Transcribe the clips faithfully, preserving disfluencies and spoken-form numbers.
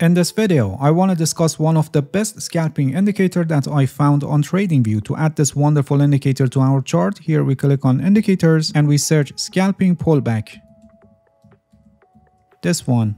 In this video, I want to discuss one of the best scalping indicator that I found on TradingView. To add this wonderful indicator to our chart, here we click on indicators and we search scalping pullback. This one,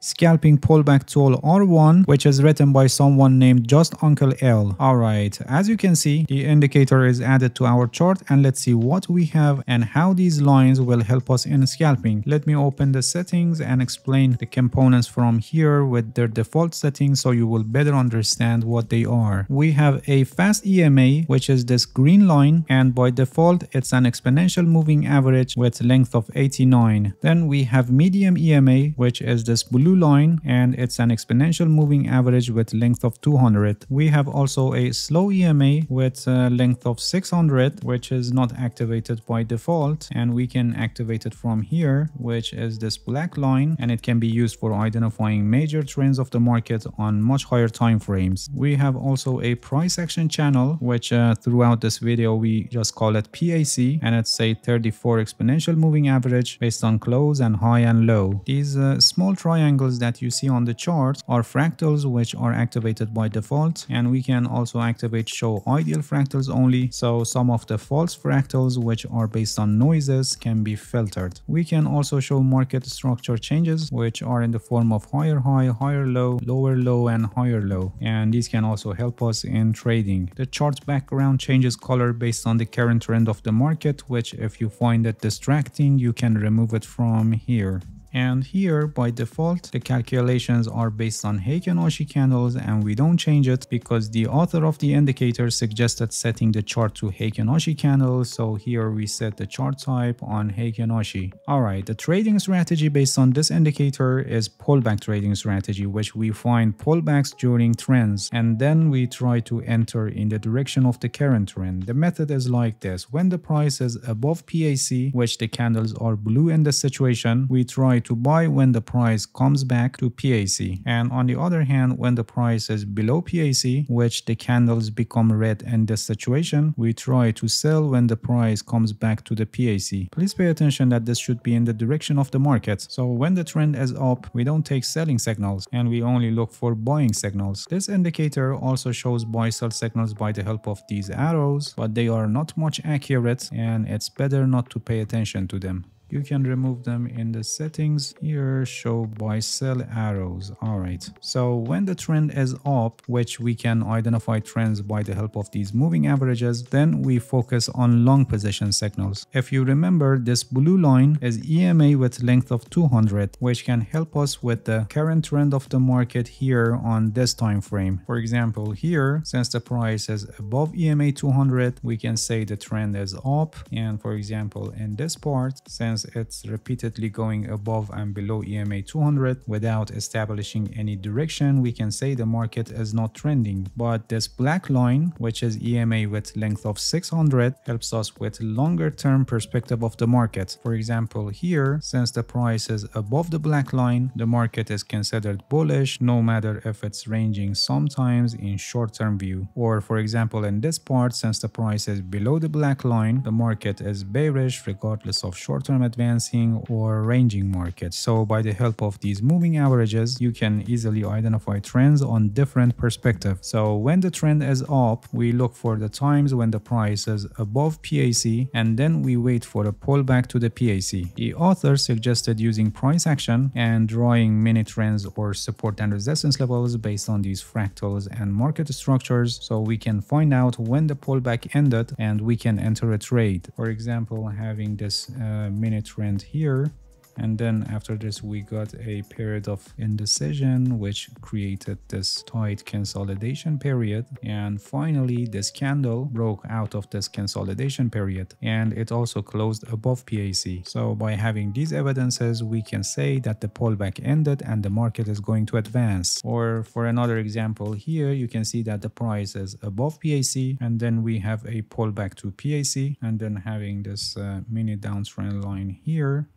scalping pullback tool R one, which is written by someone named just Uncle L. Alright, as you can see, the indicator is added to our chart, and let's see what we have and how these lines will help us in scalping. Let me open the settings and explain the components from here with their default settings so you will better understand what they are. We have a fast E M A, which is this green line, and by default it's an exponential moving average with length of eighty-nine. Then we have medium E M A, which is this blue line, and it's an exponential moving average with length of two hundred. We have also a slow E M A with a length of six hundred, which is not activated by default, and we can activate it from here, which is this black line, and it can be used for identifying major trends of the market on much higher time frames. We have also a price action channel, which uh, throughout this video we just call it P A C, and it's a thirty-four exponential moving average based on close and high and low. These uh, small triangles that you see on the chart are fractals which are activated by default, and we can also activate show ideal fractals only, so some of the false fractals which are based on noises can be filtered. We can also show market structure changes, which are in the form of higher high, higher low, lower low and higher low, and these can also help us in trading. The chart background changes color based on the current trend of the market, which if you find it distracting you can remove it from here. And here, by default, the calculations are based on Heiken Ashi candles, and we don't change it because the author of the indicator suggested setting the chart to Heiken Ashi candles, so here we set the chart type on Heiken Ashi. Alright, the trading strategy based on this indicator is pullback trading strategy, which we find pullbacks during trends, and then we try to enter in the direction of the current trend. The method is like this: when the price is above P A C, which the candles are blue in this situation, we try to to buy when the price comes back to P A C, and on the other hand, when the price is below P A C, which the candles become red in this situation, we try to sell when the price comes back to the P A C. Please pay attention that this should be in the direction of the market, so when the trend is up we don't take selling signals and we only look for buying signals. This indicator also shows buy sell signals by the help of these arrows, but they are not much accurate and it's better not to pay attention to them. You can remove them in the settings. Here, show buy sell arrows. Alright, so when the trend is up, which we can identify trends by the help of these moving averages, then we focus on long position signals. If you remember, this blue line is E M A with length of two hundred, which can help us with the current trend of the market here on this time frame. For example, here, since the price is above E M A two hundred, we can say the trend is up, and for example, in this part, since it's repeatedly going above and below E M A two hundred without establishing any direction, we can say the market is not trending. But this black line, which is E M A with length of six hundred, helps us with longer term perspective of the market. For example, here, since the price is above the black line, the market is considered bullish, no matter if it's ranging sometimes in short term view. Or for example, in this part, since the price is below the black line, the market is bearish regardless of short term advancing or ranging markets. So by the help of these moving averages, you can easily identify trends on different perspectives. So when the trend is up, we look for the times when the price is above P A C, and then we wait for a pullback to the P A C. The author suggested using price action and drawing mini trends or support and resistance levels based on these fractals and market structures, so we can find out when the pullback ended and we can enter a trade. For example, having this uh, minute trend here, and then after this we got a period of indecision which created this tight consolidation period, and finally this candle broke out of this consolidation period and it also closed above P A C. So by having these evidences we can say that the pullback ended and the market is going to advance. Or for another example, here you can see that the price is above P A C, and then we have a pullback to P A C, and then having this uh, mini downtrend line here,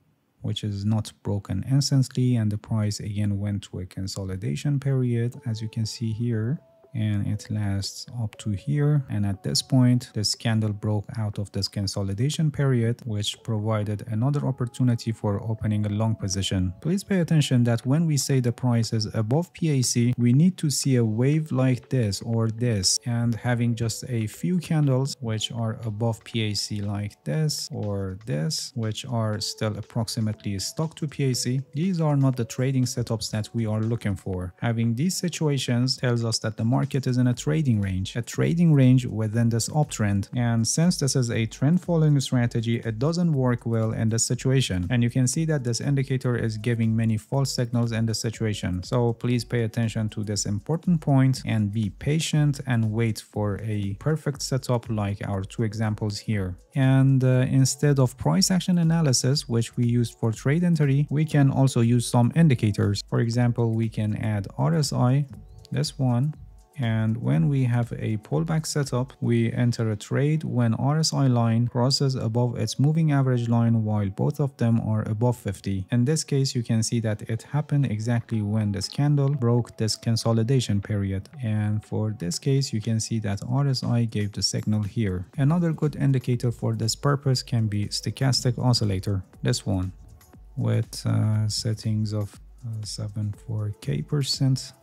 which is not broken instantly, and the price again went to a consolidation period, as you can see here, and it lasts up to here. And at this point, this candle broke out of this consolidation period, which provided another opportunity for opening a long position. Please pay attention that when we say the price is above P A C, we need to see a wave like this or this, and having just a few candles which are above P A C like this or this, which are still approximately stuck to P A C. These are not the trading setups that we are looking for. Having these situations tells us that the market is in a trading range, a trading range within this uptrend. And since this is a trend following strategy, it doesn't work well in this situation. And you can see that this indicator is giving many false signals in this situation. So please pay attention to this important point and be patient and wait for a perfect setup like our two examples here. And uh, instead of price action analysis, which we used for trade entry, we can also use some indicators. For example, we can add R S I, this one. And when we have a pullback setup, we enter a trade when R S I line crosses above its moving average line while both of them are above fifty. In this case, you can see that it happened exactly when this candle broke this consolidation period. And for this case, you can see that R S I gave the signal here. Another good indicator for this purpose can be stochastic oscillator, this one, with uh, settings of uh, seven point four K percent.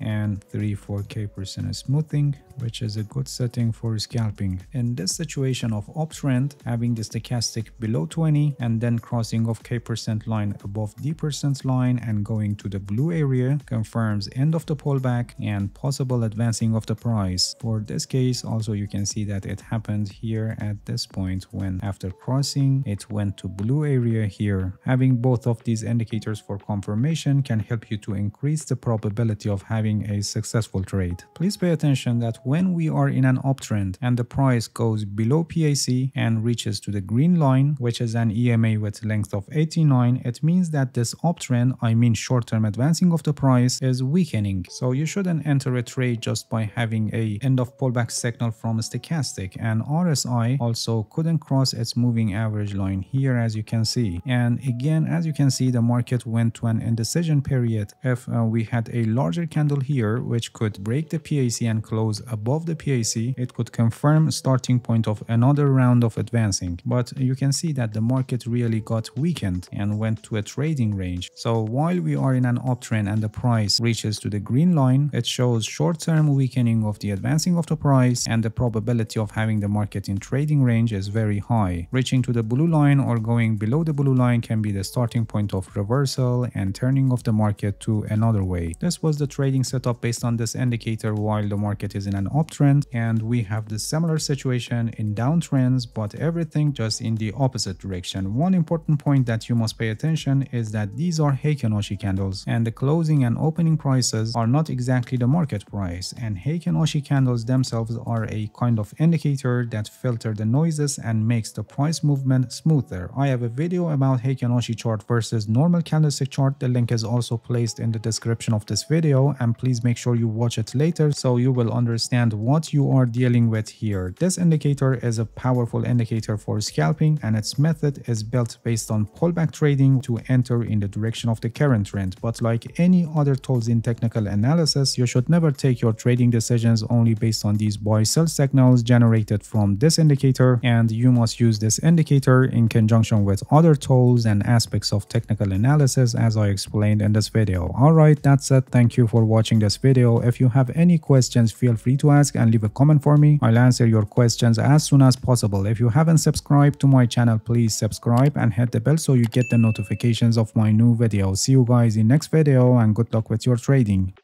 And three point four K percent smoothing, which is a good setting for scalping. In this situation of uptrend, having the stochastic below twenty and then crossing of K percent line above D percent line and going to the blue area confirms end of the pullback and possible advancing of the price. For this case also, you can see that it happened here at this point when after crossing it went to blue area here. Having both of these indicators for confirmation can help you to increase the probability of having a successful trade. Please pay attention that when we are in an uptrend and the price goes below P A C and reaches to the green line, which is an E M A with length of eighty-nine, it means that this uptrend, I mean short-term advancing of the price, is weakening. So you shouldn't enter a trade just by having a end of pullback signal from stochastic. And R S I also couldn't cross its moving average line here, as you can see. And again, as you can see, the market went to an indecision period. If uh, we had a larger candle here, which could break the P A C and close above the P A C, it could confirm starting point of another round of advancing. But you can see that the market really got weakened and went to a trading range. So while we are in an uptrend and the price reaches to the green line, it shows short-term weakening of the advancing of the price, and the probability of having the market in trading range is very high. Reaching to the blue line or going below the blue line can be the starting point of reversal and turning of the market to another way. This was the trading setup based on this indicator while the market is in an uptrend, and we have the similar situation in downtrends, but everything just in the opposite direction. One important point that you must pay attention is that these are Heiken Ashi candles, and the closing and opening prices are not exactly the market price, and Heiken Ashi candles themselves are a kind of indicator that filter the noises and makes the price movement smoother. I have a video about Heiken Ashi chart versus normal candlestick chart. The link is also placed in the description of this video, and please make sure you watch it later so you will understand what you are dealing with here. This indicator is a powerful indicator for scalping, and its method is built based on pullback trading to enter in the direction of the current trend. But like any other tools in technical analysis, you should never take your trading decisions only based on these buy-sell signals generated from this indicator, and you must use this indicator in conjunction with other tools and aspects of technical analysis, as I explained in this video. Alright, that's it. Thank you for watching. watching this video. If you have any questions, feel free to ask and leave a comment for me. I'll answer your questions as soon as possible. If you haven't subscribed to my channel, please subscribe and hit the bell so you get the notifications of my new videos. See you guys in next video, and good luck with your trading.